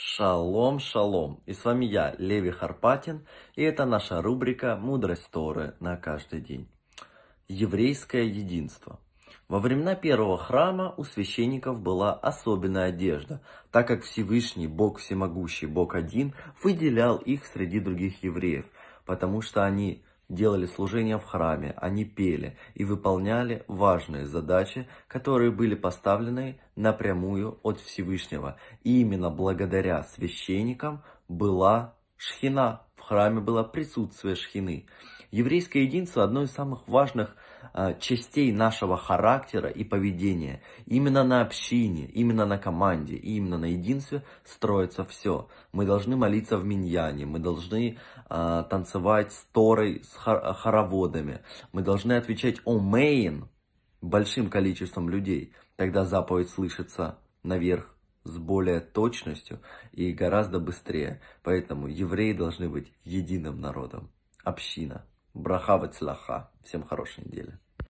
Шалом, шалом! И с вами я, Леви Харпатин, и это наша рубрика «Мудрость Торы на каждый день». Еврейское единство. Во времена первого храма у священников была особенная одежда, так как Всевышний, Бог Всемогущий, Бог Один, выделял их среди других евреев, потому что они делали служение в храме, они пели и выполняли важные задачи, которые были поставлены напрямую от Всевышнего. И именно благодаря священникам была шхина, в храме было присутствие шхины. Еврейское единство – одно из самых важных частей нашего характера и поведения. Именно на общине, именно на команде, именно на единстве строится все. Мы должны молиться в миньяне, мы должны танцевать с Торой, с хороводами, мы должны отвечать омейн большим количеством людей. Тогда заповедь слышится наверх с более точностью и гораздо быстрее. Поэтому евреи должны быть единым народом. Община. Браха вацлаха. Всем хорошей недели.